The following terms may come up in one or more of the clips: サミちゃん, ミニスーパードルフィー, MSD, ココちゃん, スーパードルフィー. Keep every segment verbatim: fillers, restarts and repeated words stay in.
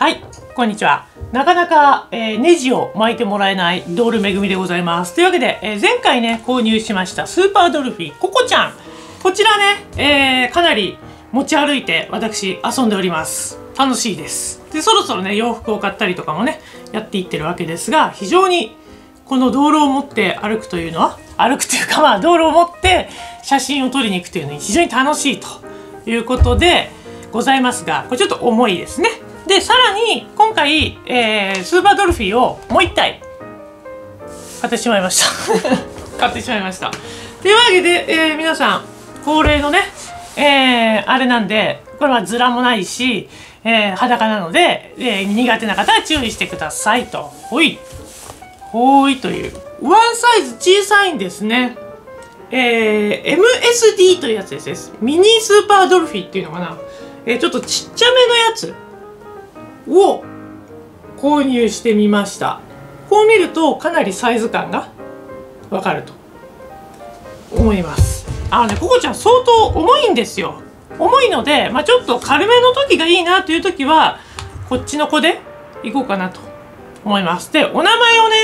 はい、こんにちは。なかなか、えー、ネジを巻いてもらえないドールめぐみでございます。というわけで、えー、前回ね、購入しましたスーパードルフィーココちゃん。こちらね、えー、かなり持ち歩いて私遊んでおります。楽しいです。で、そろそろね、洋服を買ったりとかもね、やっていってるわけですが、非常にこのドールを持って歩くというのは、歩くというかまあ、ドールを持って写真を撮りに行くというのに非常に楽しいということでございますが、これちょっと重いですね。で、さらに今回、えー、スーパードルフィーをもういったい買ってしまいました買ってしまいましたというわけで、えー、皆さん恒例のね、えー、あれなんで、これはズラもないし、えー、裸なので、えー、苦手な方は注意してくださいと。ほいほいというワンサイズ小さいんですね。えー、エムエスディー というやつです。ミニスーパードルフィーっていうのかな、えー、ちょっとちっちゃめのやつを購入してみました。こう見るとかなりサイズ感がわかると思います。あのね、ココちゃん相当重いんですよ。重いので、まあ、ちょっと軽めの時がいいなという時はこっちの子でいこうかなと思います。で、お名前をね、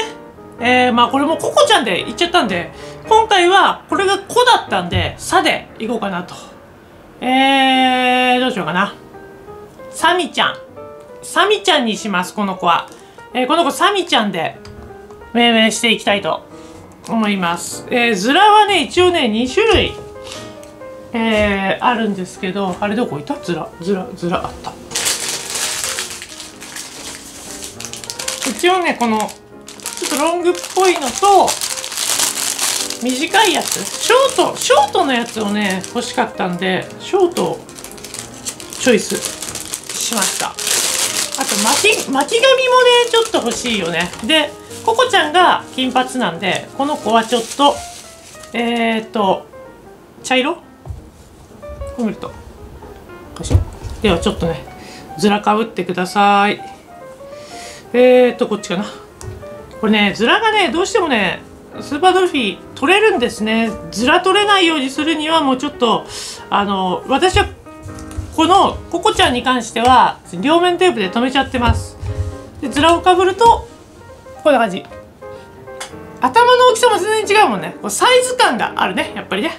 えー、まあこれもココちゃんで言っちゃったんで、今回はこれが子だったんで「さ」でいこうかなと。えー、どうしようかな。サミちゃん、サミちゃんにします。この子は、えー、この子サミちゃんで命名していきたいと思います。えー、ズラはね一応ねにしゅるい、えー、あるんですけど、あれどこ置いた？ズラズラズラあった。一応ねこのちょっとロングっぽいのと短いやつ、ショートショートのやつをね欲しかったんで、ショートをチョイスしました。あと巻き、巻き髪もねちょっと欲しいよね。でココちゃんが金髪なんで、この子はちょっとえー、っと茶色、こう見るとではちょっとねずらかぶってください。えー、っとこっちかな。これねずらがねどうしてもねスーパードルフィー取れるんですね。ずら取れないようにするにはもうちょっとあの私はこのココちゃんに関しては両面テープで留めちゃってます。でズラをかぶるとこんな感じ。頭の大きさも全然違うもんね。こうサイズ感があるね、やっぱりね。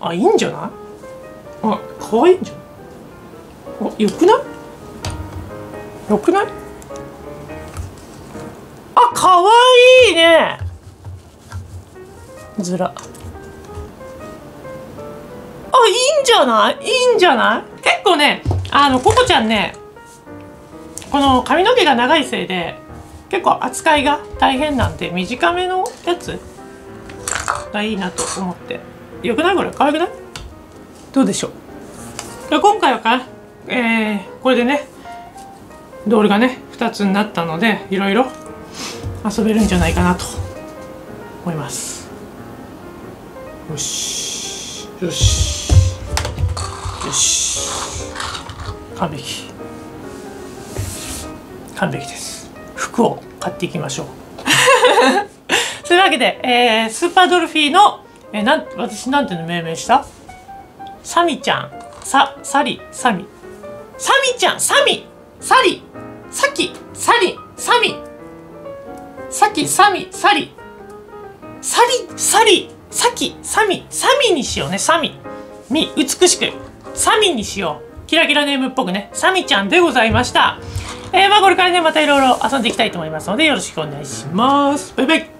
あ、いいんじゃない？あ、可愛いんじゃない？あ、よくない？よくない？あ、可愛いね。ズラいいんじゃない？いいんじゃない？結構ね、あのココちゃんねこの髪の毛が長いせいで結構扱いが大変なんで、短めのやつがいいなと思って。よくない？これ可愛くない？どうでしょう。で今回はか、えー、これでねドールがねふたつになったので、いろいろ遊べるんじゃないかなと思います。よしよしよし、完璧完璧です。服を買っていきましょうというわけで、えー、スーパードルフィーの、えー、なん私なんていうの命名した？サミちゃん、ササリサミサミちゃん、サミサリサキサリサミサキサミサリサリサリサキサミサミにしようね。サミみ美しくサミにしよう。キラキラネームっぽくね、サミちゃんでございました。えー、まあこれからねまたいろいろ遊んでいきたいと思いますので、よろしくお願いします。バイバイ。